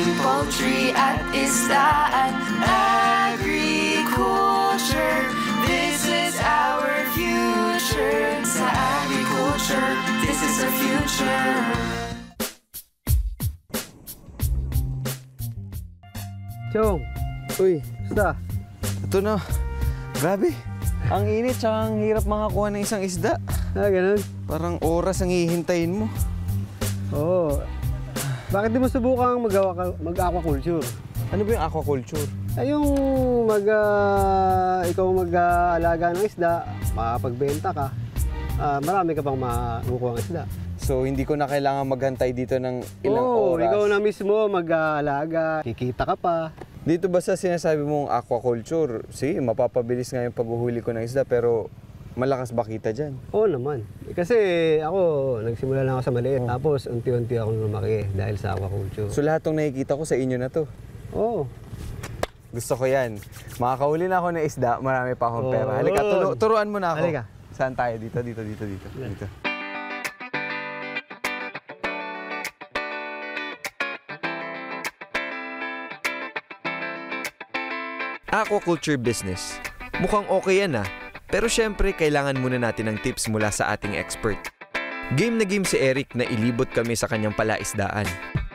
farming, poultry at isda and agriculture. This is our future. Sa agriculture, this is our future. Chong! Uy! Isda! Ito na! Grabe! Ang init tsaka ang hirap makakuha ng isang isda. Ah, ganun? Parang oras ang hihintayin mo. Oo. Bakit di mo subukang mag-aquaculture? Ano ba yung aquaculture? Ay yung ikaw mag-alaga ng isda, makapagbenta ka, marami ka pang makukuha ng isda. So, hindi ko na kailangan maghantay dito ng ilang oras. Oo, ikaw na mismo mag-aalaga. Kikita ka pa. Dito ba sa sinasabi mong aquaculture, sige, mapapabilis nga yung paghuhuli ko ng isda, pero malakas ba kita dyan? Oo naman. Kasi ako, nagsimula lang ako sa maliit. Tapos, unti-unti akong lumaki dahil sa aquaculture. So, lahat ng nakikita ko sa inyo na to? Oo. Gusto ko yan. Makakahuli na ako ng isda, marami pa akong pera. Halika, turuan mo na ako. Halika. Saan tayo? Dito, dito, dito, dito. Dito. Aquaculture business. Mukhang okay yan, ha? Pero syempre, kailangan muna natin ng tips mula sa ating expert. Game na game si Eric na ilibot kami sa kanyang palaisdaan.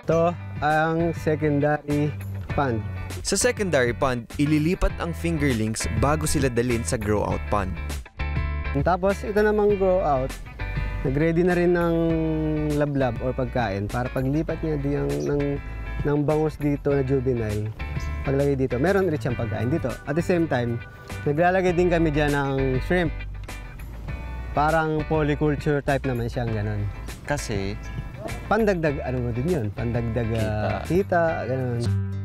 Ito ang secondary pond. Sa secondary pond, ililipat ang fingerlings bago sila dalhin sa grow-out pond. Tapos, ito namang grow-out, nag-ready na rin ng lablab or pagkain para paglipat niya ng bangos dito na juvenile. Paglagay dito, meron ulit siyang pagkain dito. At the same time, naglalagay din kami dyan ng shrimp. Parang polyculture type naman siyang ganun. Kasi? Pandagdag, ano mo din yun? Pandagdag kita, ganun.